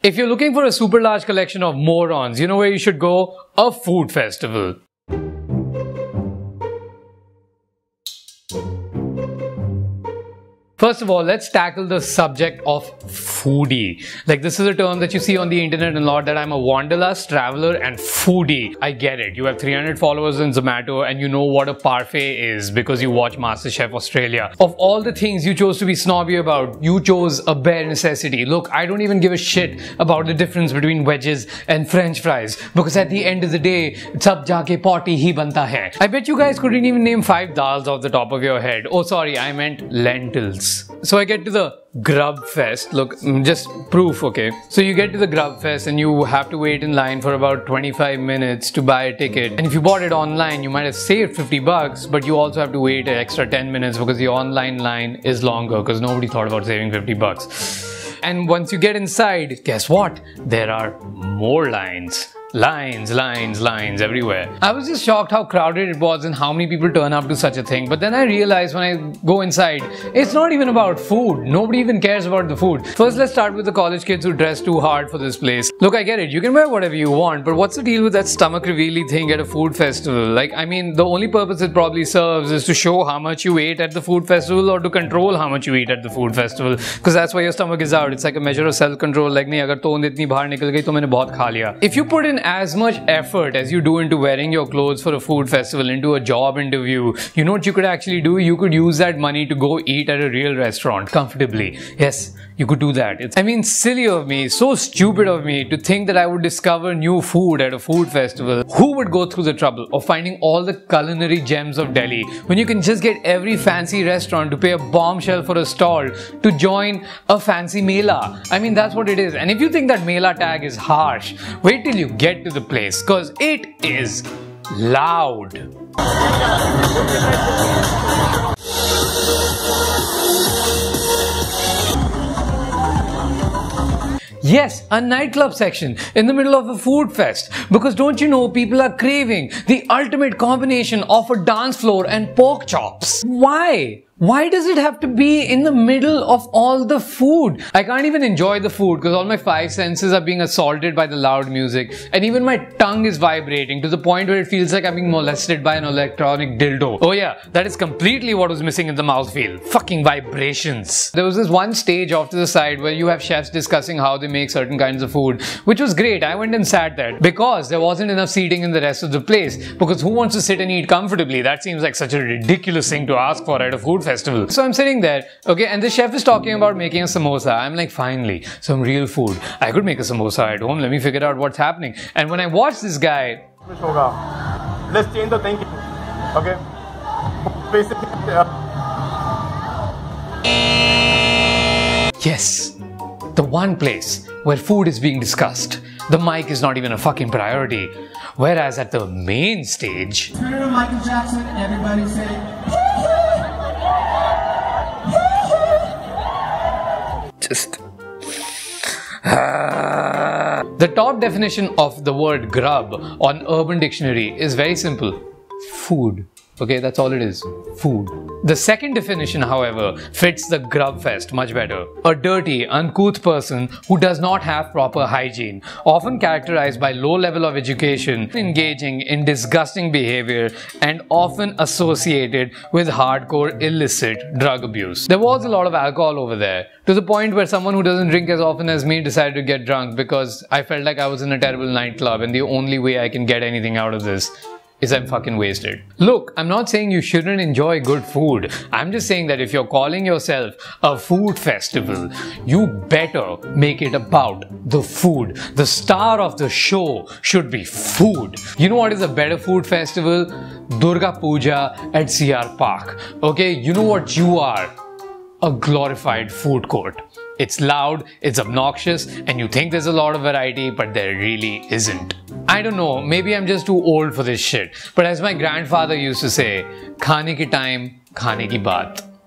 If you're looking for a super large collection of morons, you know where you should go? A food festival. First of all, let's tackle the subject of foodie. Like, this is a term that you see on the internet a lot, that I'm a wanderlust, traveler and foodie. I get it. You have 300 followers on Zomato and you know what a parfait is because you watch MasterChef Australia. Of all the things you chose to be snobby about, you chose a bare necessity. Look, I don't even give a shit about the difference between wedges and french fries because at the end of the day, sab jaake potty hi banta hai. I bet you guys couldn't even name 5 dals off the top of your head. Oh, sorry, I meant lentils. So I get to the Grub Fest. Look, just proof, okay? So you get to the Grub Fest and you have to wait in line for about 25 minutes to buy a ticket. And if you bought it online, you might have saved $50, but you also have to wait an extra 10 minutes because the online line is longer because nobody thought about saving $50. And once you get inside, guess what? There are more lines. Lines, lines, lines everywhere. I was just shocked how crowded it was and how many people turn up to such a thing. But then I realized when I go inside, it's not even about food. Nobody even cares about the food. First, let's start with the college kids who dress too hard for this place. Look, I get it. You can wear whatever you want. But what's the deal with that stomach revealy thing at a food festival? Like, I mean, the only purpose it probably serves is to show how much you ate at the food festival or to control how much you eat at the food festival. Because that's why your stomach is out. It's like a measure of self-control. Like, nahi, agar toond itni bahar nikal gayi, to maine bahut kha liya. If you put in as much effort as you do into wearing your clothes for a food festival, into a job interview, you know what you could actually do? You could use that money to go eat at a real restaurant comfortably. Yes, you could do that. It's, I mean, silly of me, so stupid of me to think that I would discover new food at a food festival. Who would go through the trouble of finding all the culinary gems of Delhi when you can just get every fancy restaurant to pay a bombshell for a stall to join a fancy mela? I mean, that's what it is. And if you think that mela tag is harsh, wait till you get to the place, because it is loud. Yes, a nightclub section in the middle of a food fest, because don't you know people are craving the ultimate combination of a dance floor and pork chops? Why? Why does it have to be in the middle of all the food? I can't even enjoy the food because all my 5 senses are being assaulted by the loud music, and even my tongue is vibrating to the point where it feels like I'm being molested by an electronic dildo. Oh yeah, that is completely what was missing in the mouthfeel. Fucking vibrations. There was this one stage off to the side where you have chefs discussing how they make certain kinds of food, which was great. I went and sat there because there wasn't enough seating in the rest of the place, because who wants to sit and eat comfortably? That seems like such a ridiculous thing to ask for at a food festival. So I'm sitting there, okay, and the chef is talking about making a samosa. I'm like, finally, some real food. I could make a samosa at home. Let me figure out what's happening. And when I watch this guy, let's change the thinking, okay? Basically, yes, the one place where food is being discussed, the mic is not even a fucking priority. Whereas at the main stage, Twitter, Michael Jackson, everybody say, The top definition of the word grub on Urban Dictionary is very simple. Food. Okay, that's all it is. Food. The second definition, however, fits the Grub Fest much better. A dirty, uncouth person who does not have proper hygiene, often characterized by low level of education, engaging in disgusting behavior, and often associated with hardcore illicit drug abuse. There was a lot of alcohol over there, to the point where someone who doesn't drink as often as me decided to get drunk because I felt like I was in a terrible nightclub and the only way I can get anything out of this is I'm fucking wasted. Look, I'm not saying you shouldn't enjoy good food. I'm just saying that if you're calling yourself a food festival, you better make it about the food. The star of the show should be food. You know what is a better food festival? Durga Puja at CR Park. Okay, you know what you are? A glorified food court. It's loud, it's obnoxious, and you think there's a lot of variety, but there really isn't. I don't know, maybe I'm just too old for this shit, but as my grandfather used to say, khane ki time, khane ki baat.